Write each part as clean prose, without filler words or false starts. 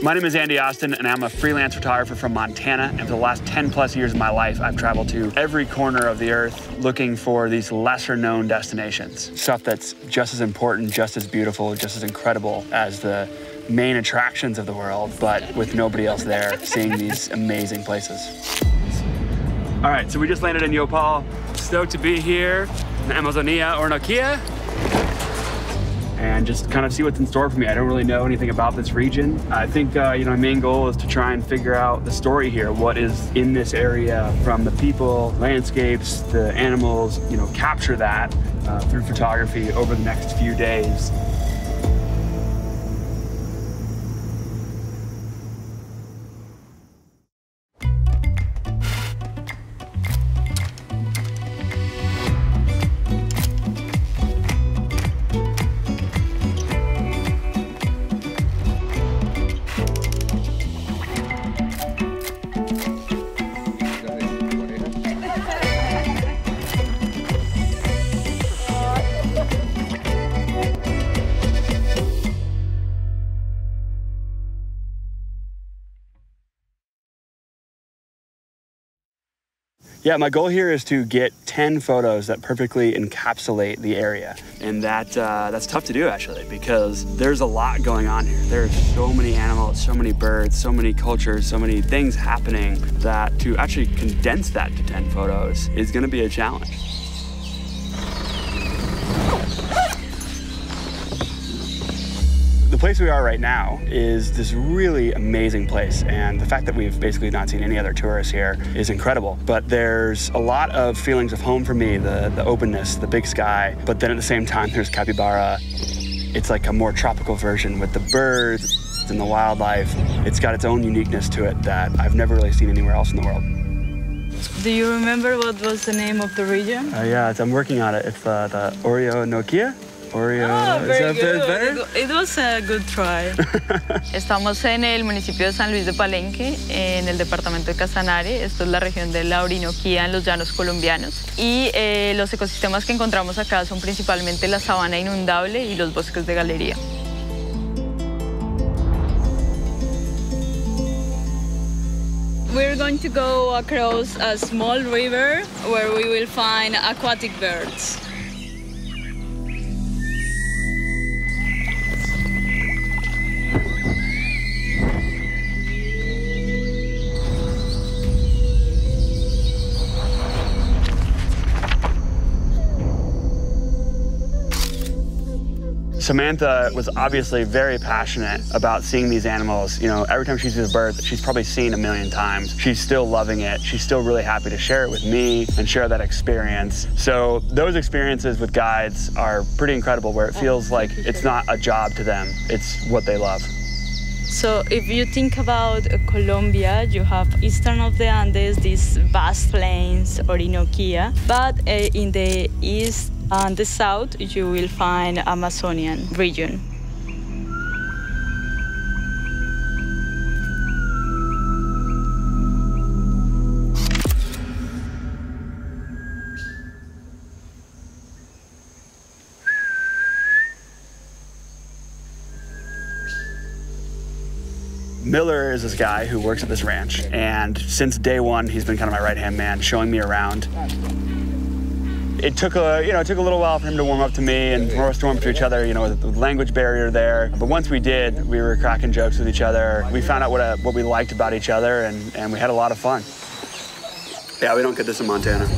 My name is Andy Austin, and I'm a freelance photographer from Montana. And for the last 10 plus years of my life, I've traveled to every corner of the earth looking for these lesser known destinations. Stuff that's just as important, just as beautiful, just as incredible as the main attractions of the world, but with nobody else there, seeing these amazing places. All right, so we just landed in Yopal. Stoked to be here in Amazonia Orinoquia, and just kind of see what's in store for me. I don't really know anything about this region. I think my main goal is to try and figure out the story here, what is in this area, from the people, landscapes, the animals, capture that through photography over the next few days. Yeah, my goal here is to get 10 photos that perfectly encapsulate the area. And that's tough to do, actually, because there's a lot going on here. There's so many animals, so many birds, so many cultures, so many things happening that to actually condense that to 10 photos is gonna be a challenge. The place we are right now is this really amazing place, and the fact that we've basically not seen any other tourists here is incredible. But there's a lot of feelings of home for me, the openness, the big sky, but then at the same time there's capybara. It's like a more tropical version with the birds and the wildlife. It's got its own uniqueness to it that I've never really seen anywhere else in the world. Do you remember what was the name of the region? Yeah, I'm working on it. It's the Orinoquía. Oreo. Oh, very good. It was a good try. Estamos en el municipio de San Luis de Palenque, en el departamento de Casanare. Esto es la región de la Orinoquía, en los llanos colombianos. Y los ecosistemas que encontramos acá son principalmente la sabana inundable y los bosques de galería. We're going to go across a small river where we will find aquatic birds. Samantha was obviously very passionate about seeing these animals. Every time she sees a bird that she's probably seen 1 million times, she's still loving it. She's still really happy to share it with me and share that experience. So those experiences with guides are pretty incredible, where it feels like it's not a job to them. It's what they love. So if you think about Colombia, you have eastern of the Andes, these vast plains, Orinoquia, but in the east and the south, you will find Amazonian region. Miller is this guy who works at this ranch, and since day one, he's been kind of my right-hand man, showing me around. It took a little while for him to warm up to me and for us to warm up to each other, the language barrier there. But once we did, we were cracking jokes with each other. We found out what we liked about each other, and we had a lot of fun. Yeah, we don't get this in Montana.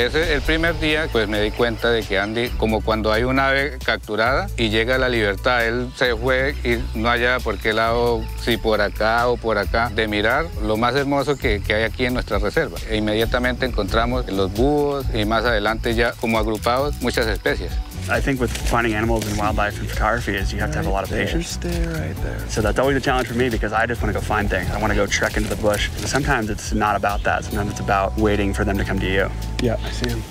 Ese el primer día, pues me di cuenta de que Andy, como cuando hay una ave capturada y llega a la libertad, él se fue y no hallaba por qué lado, si por acá o por acá, de mirar lo más hermoso que hay aquí en nuestra reserva. E inmediatamente encontramos los búhos y más adelante ya como agrupados muchas especies. I think with finding animals and wildlife and photography is you have to have a lot of patience. Stay right there. So that's always a challenge for me because I just want to go find things. I want to go trek into the bush. Sometimes it's not about that. Sometimes it's about waiting for them to come to you. Yeah, I see them.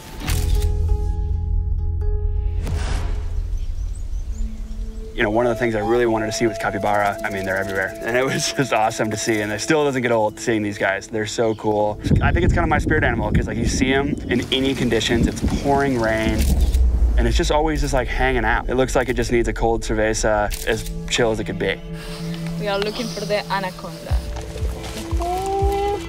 One of the things I really wanted to see was capybara. I mean, they're everywhere. And it was just awesome to see. And it still doesn't get old seeing these guys. They're so cool. I think it's kind of my spirit animal because you see them in any conditions. It's pouring rain. And it's just always just hanging out. It looks like it just needs a cold cerveza, as chill as it could be. We are looking for the anaconda. Oh,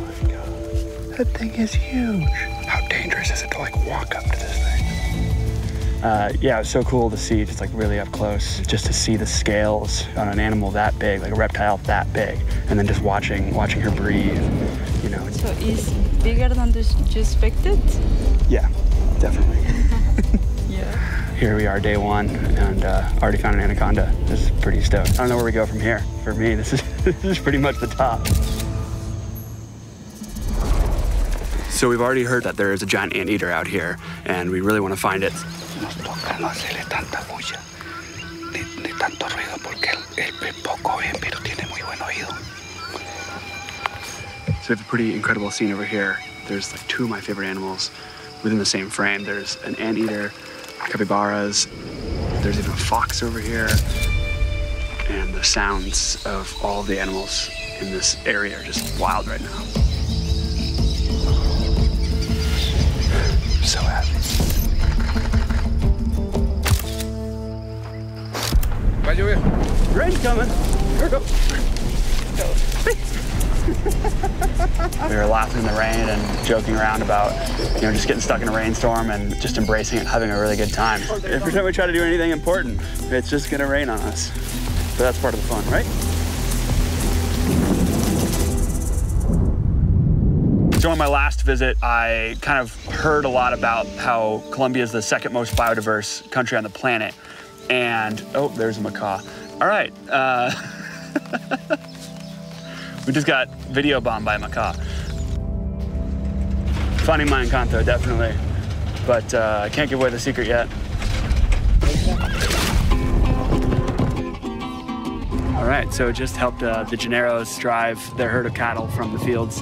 my God. That thing is huge. How dangerous is it to, like, walk up to this thing? Yeah, it was so cool to see, just, like, really up close, just to see the scales on an animal that big, like a reptile that big, and then just watching her breathe, you know. So is it bigger than you expected? Yeah, definitely. Yeah. Here we are, day one, and already found an anaconda. This is pretty stoked. I don't know where we go from here. For me, this is pretty much the top. So we've already heard that there is a giant anteater out here, and we really want to find it. So we have a pretty incredible scene over here. There's like two of my favorite animals within the same frame. There's an anteater, capybaras, there's even a fox over here, and the sounds of all the animals in this area are just wild right now. I'm so happy. Rain's coming. We were laughing in the rain and joking around about, you know, just getting stuck in a rainstorm and just embracing it, having a really good time. Every time we try to do anything important, it's just gonna rain on us. But that's part of the fun, right? During my last visit, I kind of heard a lot about how Colombia is the second most biodiverse country on the planet. And, oh, there's a macaw. All right. We just got video bombed by Macaw. Finding my Encanto, definitely. But I can't give away the secret yet. All right, so it just helped the Llaneros drive their herd of cattle from the fields,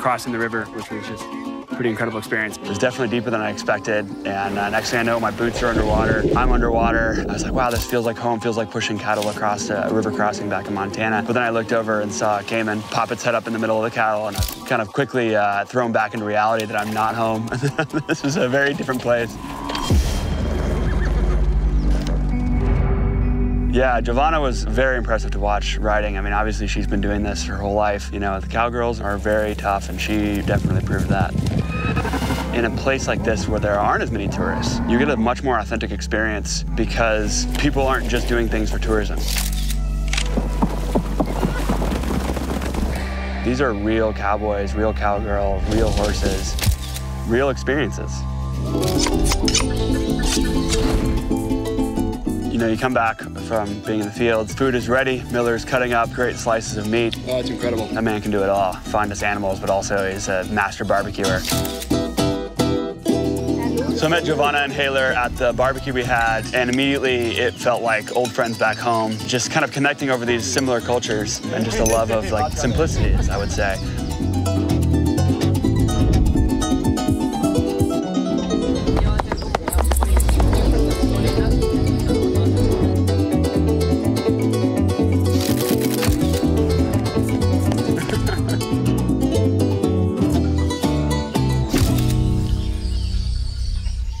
crossing the river, which was just a pretty incredible experience. It was definitely deeper than I expected. And next thing I know, my boots are underwater. I'm underwater. I was like, wow, this feels like home. Feels like pushing cattle across a river crossing back in Montana. But then I looked over and saw a caiman pop its head up in the middle of the cattle, and I was kind of quickly thrown back into reality that I'm not home. This is a very different place. Yeah, Giovanna was very impressive to watch riding. I mean, obviously she's been doing this her whole life. You know, the cowgirls are very tough, and she definitely proved that. In a place like this where there aren't as many tourists, you get a much more authentic experience because people aren't just doing things for tourism. These are real cowboys, real cowgirls, real horses, real experiences. You know, you come back from being in the fields, food is ready, Miller's cutting up great slices of meat. Oh, it's incredible. That man can do it all. Fondest animals, but also he's a master barbecuer. So I met Giovanna and Haler at the barbecue we had, and immediately it felt like old friends back home, just kind of connecting over these similar cultures and just a love of, like, simplicities, I would say.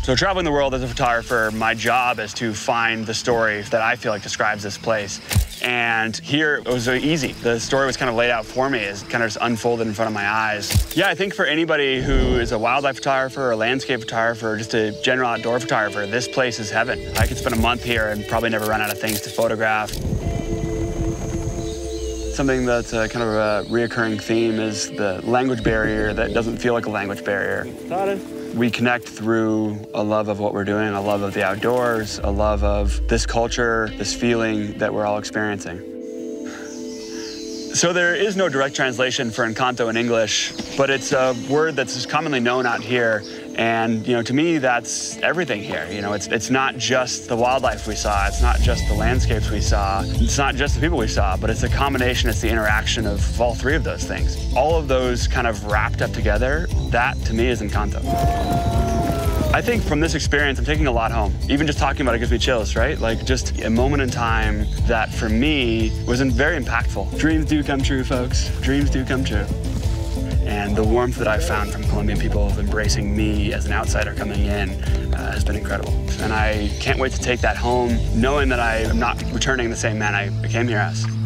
So traveling the world as a photographer, my job is to find the story that I feel like describes this place. And here, it was easy. The story was kind of laid out for me. It's kind of just unfolded in front of my eyes. Yeah, I think for anybody who is a wildlife photographer, a landscape photographer, or just a general outdoor photographer, this place is heaven. I could spend a month here and probably never run out of things to photograph. Something that's a kind of a reoccurring theme is the language barrier that doesn't feel like a language barrier. We connect through a love of what we're doing, a love of the outdoors, a love of this culture, this feeling that we're all experiencing. So there is no direct translation for Encanto in English, but it's a word that's commonly known out here. And, you know, to me, that's everything here. You know, it's not just the wildlife we saw, it's not just the landscapes we saw, it's not just the people we saw, but it's a combination, it's the interaction of all three of those things. All of those kind of wrapped up together, that to me is Encanto. I think from this experience, I'm taking a lot home. Even just talking about it gives me chills, right? Like, just a moment in time that for me was very impactful. Dreams do come true, folks. Dreams do come true. And the warmth that I've found from Colombian people of embracing me as an outsider coming in has been incredible. And I can't wait to take that home, knowing that I am not returning the same man I came here as.